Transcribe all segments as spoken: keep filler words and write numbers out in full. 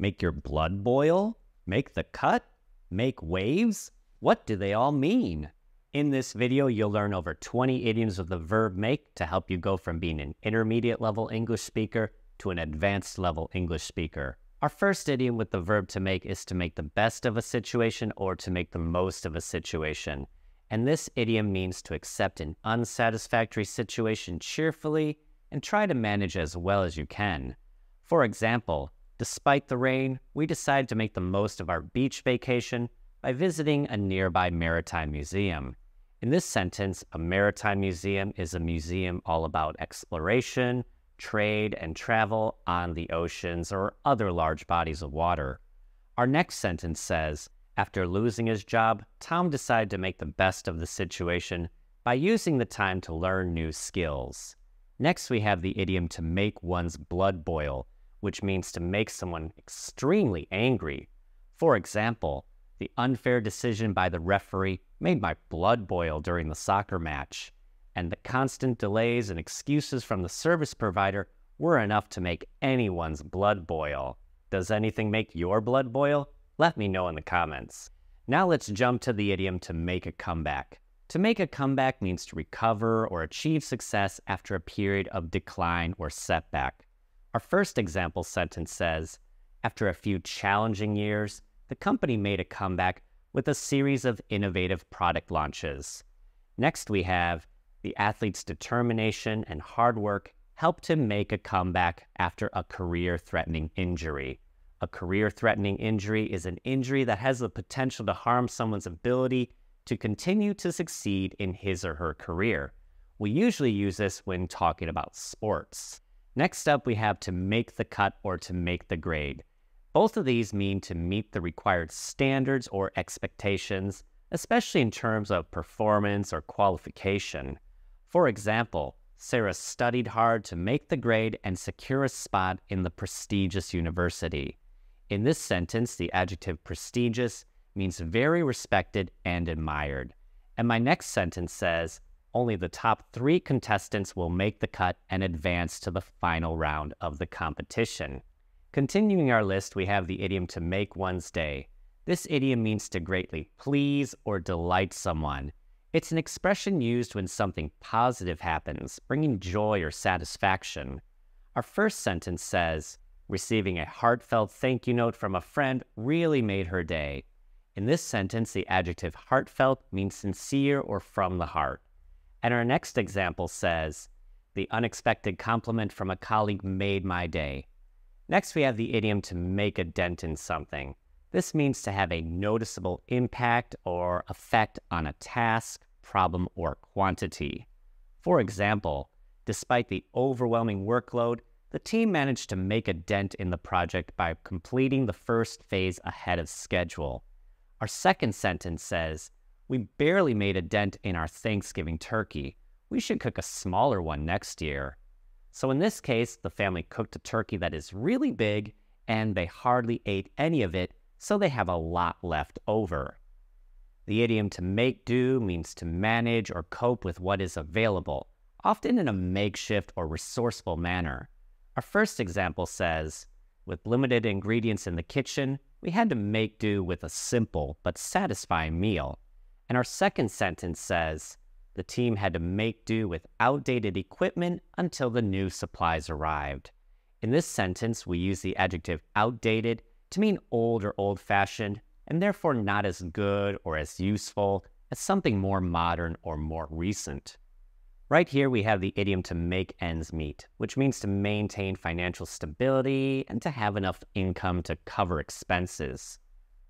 Make your blood boil? Make the cut? Make waves? What do they all mean? In this video, you'll learn over twenty idioms of the verb make to help you go from being an intermediate level English speaker to an advanced level English speaker. Our first idiom with the verb to make is to make the best of a situation or to make the most of a situation. And this idiom means to accept an unsatisfactory situation cheerfully and try to manage as well as you can. For example, despite the rain, we decided to make the most of our beach vacation by visiting a nearby maritime museum. In this sentence, a maritime museum is a museum all about exploration, trade, and travel on the oceans or other large bodies of water. Our next sentence says, after losing his job, Tom decided to make the best of the situation by using the time to learn new skills. Next, we have the idiom to make one's blood boil, which means to make someone extremely angry. For example, the unfair decision by the referee made my blood boil during the soccer match, and the constant delays and excuses from the service provider were enough to make anyone's blood boil. Does anything make your blood boil? Let me know in the comments. Now let's jump to the idiom to make a comeback. To make a comeback means to recover or achieve success after a period of decline or setback. Our first example sentence says, after a few challenging years, the company made a comeback with a series of innovative product launches. Next we have, the athlete's determination and hard work helped him make a comeback after a career-threatening injury. A career-threatening injury is an injury that has the potential to harm someone's ability to continue to succeed in his or her career. We usually use this when talking about sports. Next up, we have to make the cut or to make the grade. Both of these mean to meet the required standards or expectations, especially in terms of performance or qualification. For example, Sarah studied hard to make the grade and secure a spot in the prestigious university. In this sentence, the adjective prestigious means very respected and admired. And my next sentence says, only the top three contestants will make the cut and advance to the final round of the competition. Continuing our list, we have the idiom to make one's day. This idiom means to greatly please or delight someone. It's an expression used when something positive happens, bringing joy or satisfaction. Our first sentence says, receiving a heartfelt thank you note from a friend really made her day. In this sentence, the adjective heartfelt means sincere or from the heart. And our next example says, the unexpected compliment from a colleague made my day. Next, we have the idiom to make a dent in something. This means to have a noticeable impact or effect on a task, problem, or quantity. For example, despite the overwhelming workload, the team managed to make a dent in the project by completing the first phase ahead of schedule. Our second sentence says, we barely made a dent in our Thanksgiving turkey. We should cook a smaller one next year. So in this case, the family cooked a turkey that is really big and they hardly ate any of it, so they have a lot left over. The idiom to make do means to manage or cope with what is available, often in a makeshift or resourceful manner. Our first example says, with limited ingredients in the kitchen, we had to make do with a simple but satisfying meal. And our second sentence says, the team had to make do with outdated equipment until the new supplies arrived. In this sentence, we use the adjective outdated to mean old or old-fashioned, and therefore not as good or as useful as something more modern or more recent. Right here, we have the idiom to make ends meet, which means to maintain financial stability and to have enough income to cover expenses.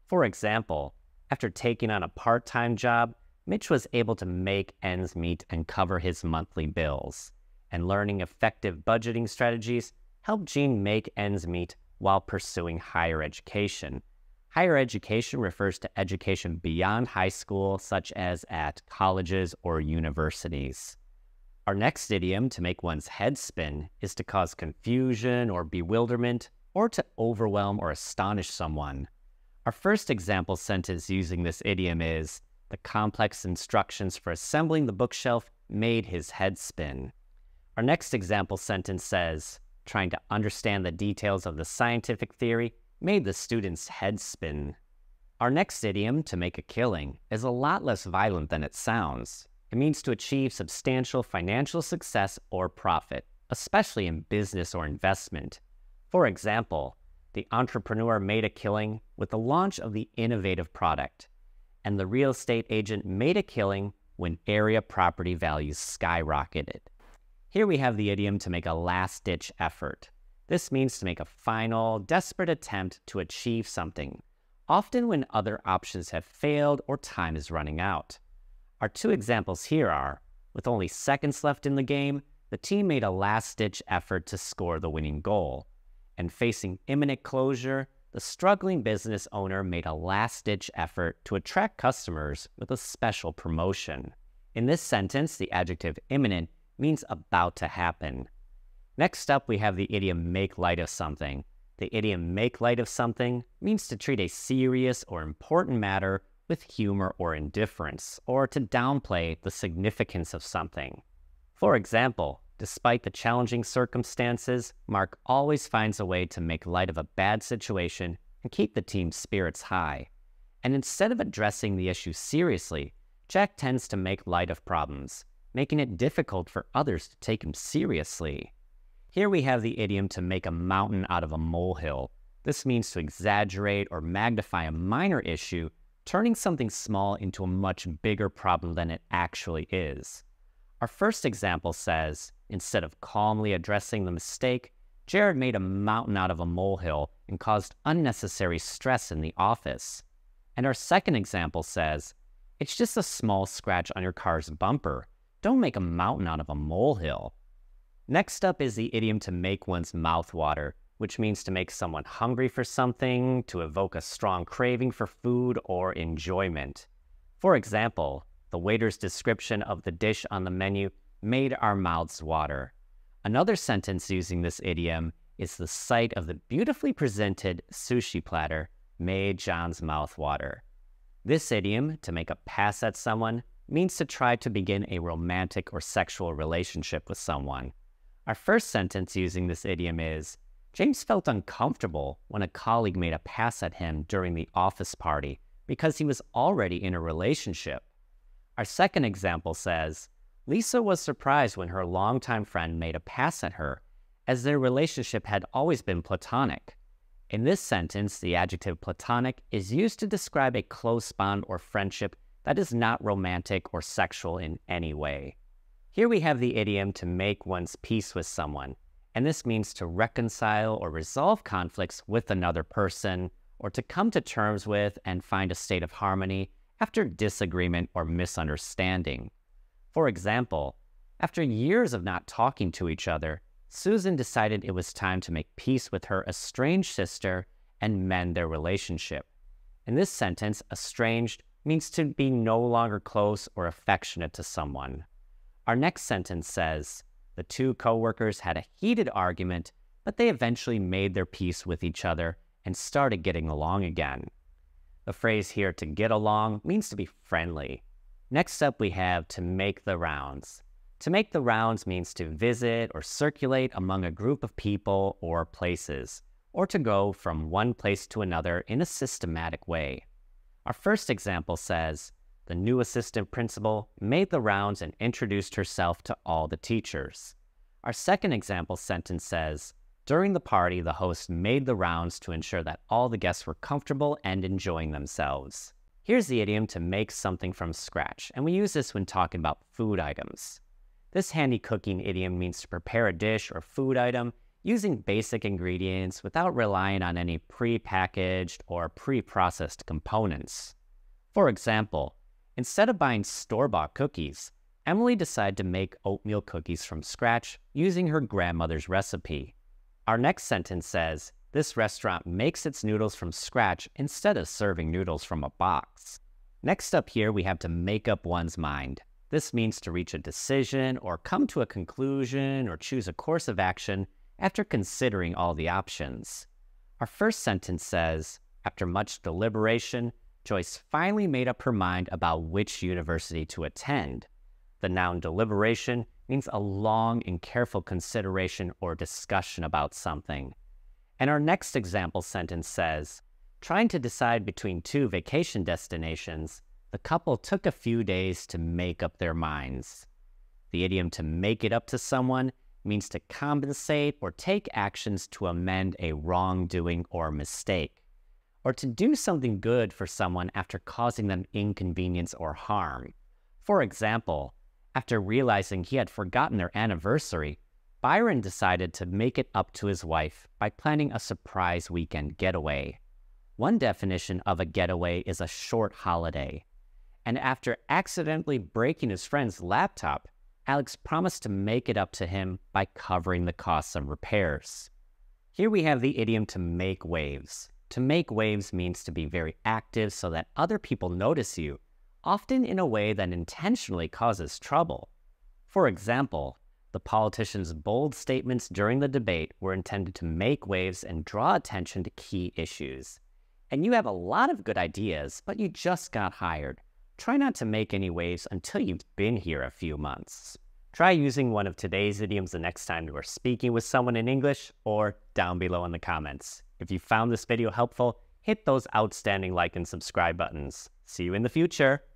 For example, after taking on a part-time job, Mitch was able to make ends meet and cover his monthly bills. And learning effective budgeting strategies helped Gene make ends meet while pursuing higher education. Higher education refers to education beyond high school, such as at colleges or universities. Our next idiom, to make one's head spin, is to cause confusion or bewilderment, or to overwhelm or astonish someone. Our first example sentence using this idiom is, the complex instructions for assembling the bookshelf made his head spin. Our next example sentence says, trying to understand the details of the scientific theory made the students' heads spin. Our next idiom, to make a killing, is a lot less violent than it sounds. It means to achieve substantial financial success or profit, especially in business or investment. For example, the entrepreneur made a killing with the launch of the innovative product, and the real estate agent made a killing when area property values skyrocketed. Here we have the idiom to make a last-ditch effort. This means to make a final, desperate attempt to achieve something, often when other options have failed or time is running out. Our two examples here are, with only seconds left in the game, the team made a last-ditch effort to score the winning goal. And facing imminent closure, the struggling business owner made a last-ditch effort to attract customers with a special promotion. In this sentence, the adjective imminent means about to happen. Next up, we have the idiom make light of something. The idiom make light of something means to treat a serious or important matter with humor or indifference, or to downplay the significance of something. For example, despite the challenging circumstances, Mark always finds a way to make light of a bad situation and keep the team's spirits high. And instead of addressing the issue seriously, Jack tends to make light of problems, making it difficult for others to take him seriously. Here we have the idiom to make a mountain out of a molehill. This means to exaggerate or magnify a minor issue, turning something small into a much bigger problem than it actually is. Our first example says, instead of calmly addressing the mistake, Jared made a mountain out of a molehill and caused unnecessary stress in the office. And our second example says, it's just a small scratch on your car's bumper. Don't make a mountain out of a molehill. Next up is the idiom to make one's mouth water, which means to make someone hungry for something, to evoke a strong craving for food or enjoyment. For example, the waiter's description of the dish on the menu made our mouths water. Another sentence using this idiom is the sight of the beautifully presented sushi platter made John's mouth water. This idiom, to make a pass at someone, means to try to begin a romantic or sexual relationship with someone. Our first sentence using this idiom is, James felt uncomfortable when a colleague made a pass at him during the office party because he was already in a relationship. Our second example says, Lisa was surprised when her longtime friend made a pass at her, as their relationship had always been platonic. In this sentence, the adjective platonic is used to describe a close bond or friendship that is not romantic or sexual in any way. Here we have the idiom to make one's peace with someone, and this means to reconcile or resolve conflicts with another person, or to come to terms with and find a state of harmony after disagreement or misunderstanding. For example, after years of not talking to each other, Susan decided it was time to make peace with her estranged sister and mend their relationship. In this sentence, estranged means to be no longer close or affectionate to someone. Our next sentence says, the two co-workers had a heated argument, but they eventually made their peace with each other and started getting along again. The phrase here, to get along, means to be friendly. Next up we have to make the rounds. To make the rounds means to visit or circulate among a group of people or places, or to go from one place to another in a systematic way. Our first example says, the new assistant principal made the rounds and introduced herself to all the teachers. Our second example sentence says, during the party, the host made the rounds to ensure that all the guests were comfortable and enjoying themselves. Here's the idiom to make something from scratch, and we use this when talking about food items. This handy cooking idiom means to prepare a dish or food item using basic ingredients without relying on any pre-packaged or pre-processed components. For example, instead of buying store-bought cookies, Emily decided to make oatmeal cookies from scratch using her grandmother's recipe. Our next sentence says, this restaurant makes its noodles from scratch instead of serving noodles from a box. Next up here, we have to make up one's mind. This means to reach a decision or come to a conclusion or choose a course of action after considering all the options. Our first sentence says, after much deliberation, Joyce finally made up her mind about which university to attend. The noun deliberation means a long and careful consideration or discussion about something. And our next example sentence says, trying to decide between two vacation destinations, the couple took a few days to make up their minds. The idiom to make it up to someone means to compensate or take actions to amend a wrongdoing or mistake, or to do something good for someone after causing them inconvenience or harm. For example, after realizing he had forgotten their anniversary, Byron decided to make it up to his wife by planning a surprise weekend getaway. One definition of a getaway is a short holiday. And after accidentally breaking his friend's laptop, Alex promised to make it up to him by covering the costs of repairs. Here we have the idiom to make waves. To make waves means to be very active so that other people notice you, often in a way that intentionally causes trouble. For example, the politician's bold statements during the debate were intended to make waves and draw attention to key issues. And you have a lot of good ideas, but you just got hired. Try not to make any waves until you've been here a few months. Try using one of today's idioms the next time you are speaking with someone in English, or down below in the comments. If you found this video helpful, hit those outstanding like and subscribe buttons. See you in the future!